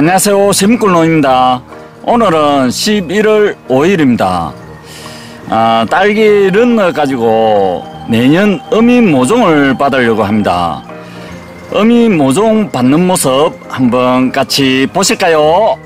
안녕하세요, 재미꿀놈입니다. 오늘은 11월 5일입니다. 딸기를 넣어가지고 내년 어민 모종을 받으려고 합니다. 어민 모종 받는 모습 한번 같이 보실까요?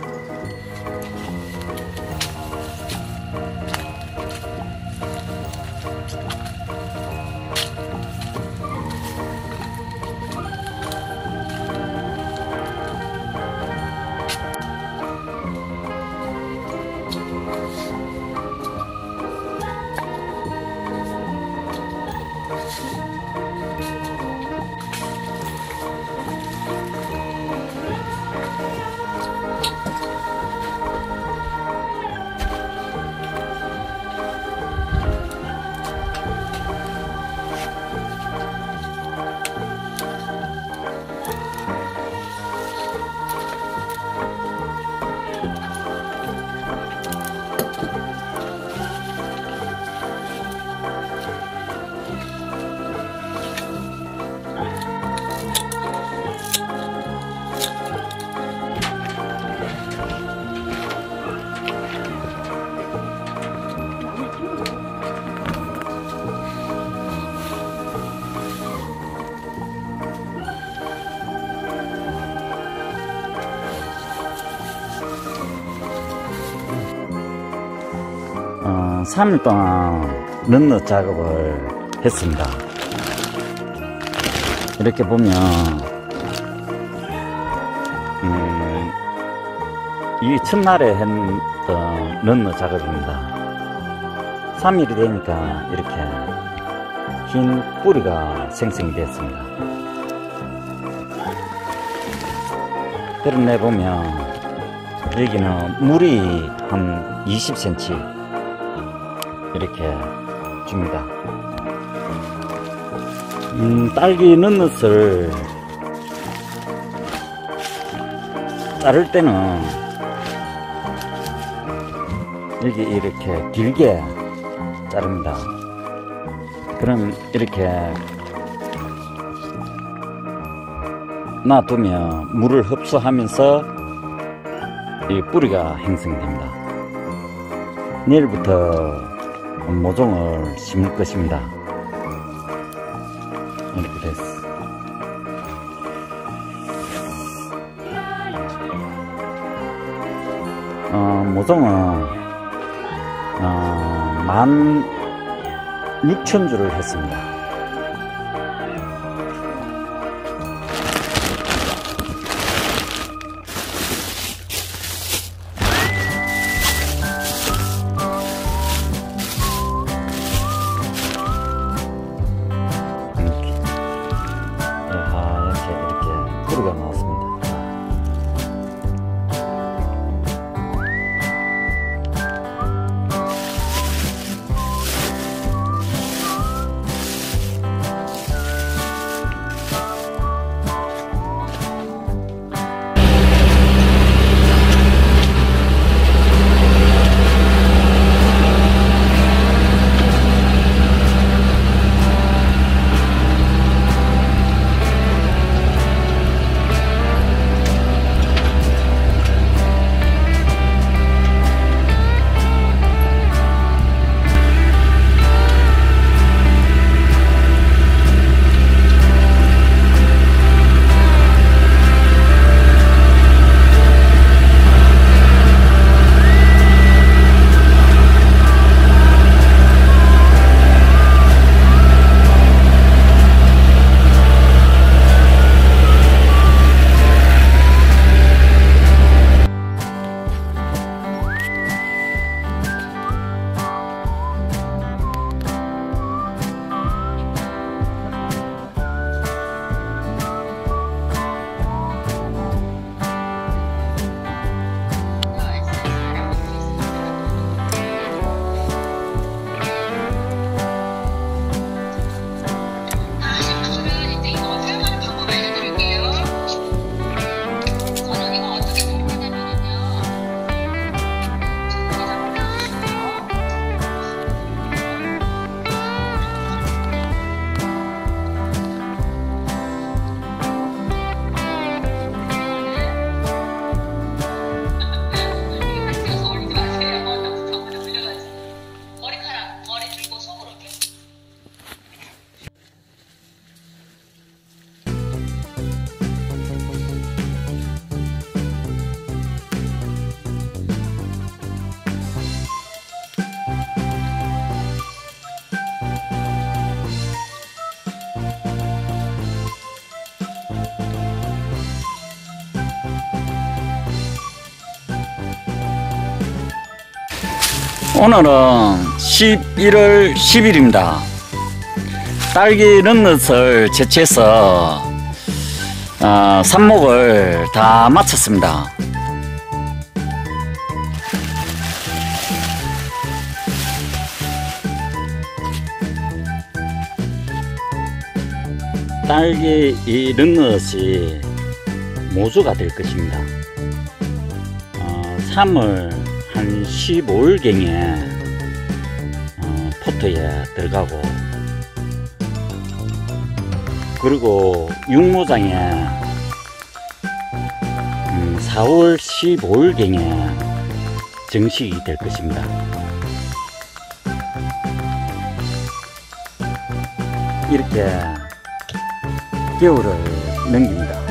어, 3일 동안 런너 작업을 했습니다. 이렇게 보면 이 첫날에 했던 런너 작업입니다. 3일이 되니까 이렇게 흰 뿌리가 생성이 됐습니다. 드러내 보면 여기는 물이 한 20cm 이렇게 줍니다. 딸기 넛을 자를 때는 여기 이렇게 길게 자릅니다. 그럼 이렇게 놔두면 물을 흡수하면서 이 뿌리가 형성됩니다. 내일부터 모종을 심을 것입니다. 이렇게 됐어. 모종은 16,000주를 했습니다. 오늘은 11월 10일입니다. 딸기 런넛을 채취해서 삽목을 다 마쳤습니다. 딸기 이 런넛이 모주가 될 것입니다. 3월 한 15일경에 포트에 들어가고, 그리고 육모장에 4월 15일경에 정식이 될 것입니다. 이렇게 겨울을 넘깁니다.